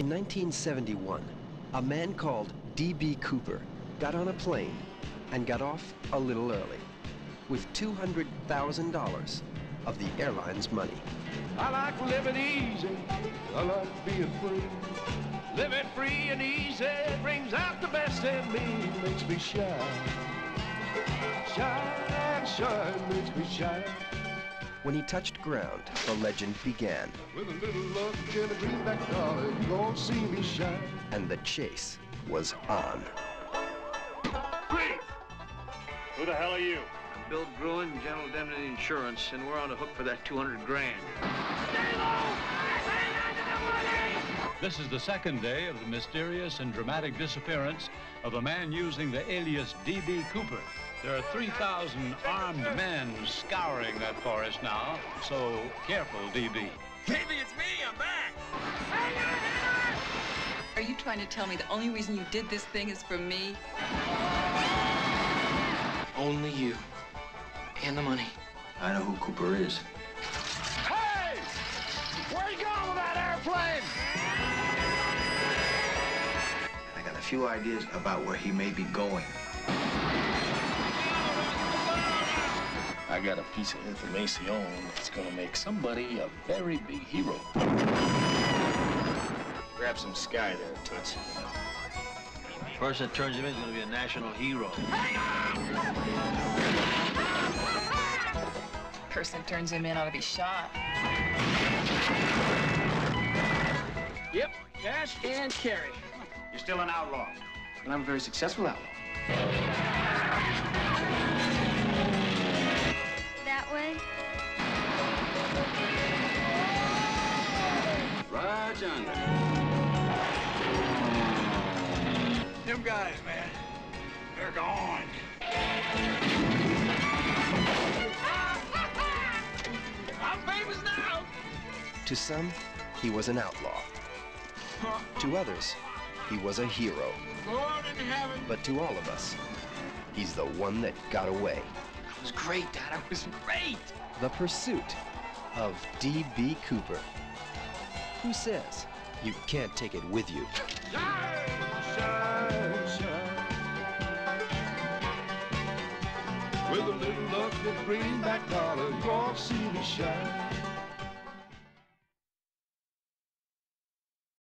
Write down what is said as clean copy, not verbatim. In 1971, a man called D.B. Cooper got on a plane and got off a little early with $200,000 of the airline's money. I like living easy, I like being free. Living free and easy brings out the best in me. Makes me shine, shine, shine, makes me shine. When he touched ground, the legend began. With a little luck and a greenback dollar, you won't see me shine. And the chase was on. Freeze! Who the hell are you? I'm Bill Gruen, General Indemnity Insurance, and we're on the hook for that 200 grand. Stay low! This is the second day of the mysterious and dramatic disappearance of a man using the alias D.B. Cooper. There are 3,000 armed men scouring that forest now, so careful, D.B. D.B., it's me, I'm back! Are you trying to tell me the only reason you did this thing is for me? Only you. And the money. I know who Cooper is. Hey! Where are you going with that airplane? Few ideas about where he may be going. I got a piece of information that's gonna make somebody a very big hero. Grab some sky there, Toots. The person that turns him in is gonna be a national hero. The person that turns him in ought to be shot. Yep, dash and carry. You're still an outlaw. And I'm a very successful outlaw. That way? Right yonder. Them guys, man. They're gone. I'm famous now! To some, he was an outlaw. To others, he was a hero. But to all of us, he's the one that got away. It was great, Dad. It was great. The Pursuit of D.B. Cooper. Who says you can't take it with you? Shine, shine, shine. With a little luck and greenback dollar, you'll see me shine.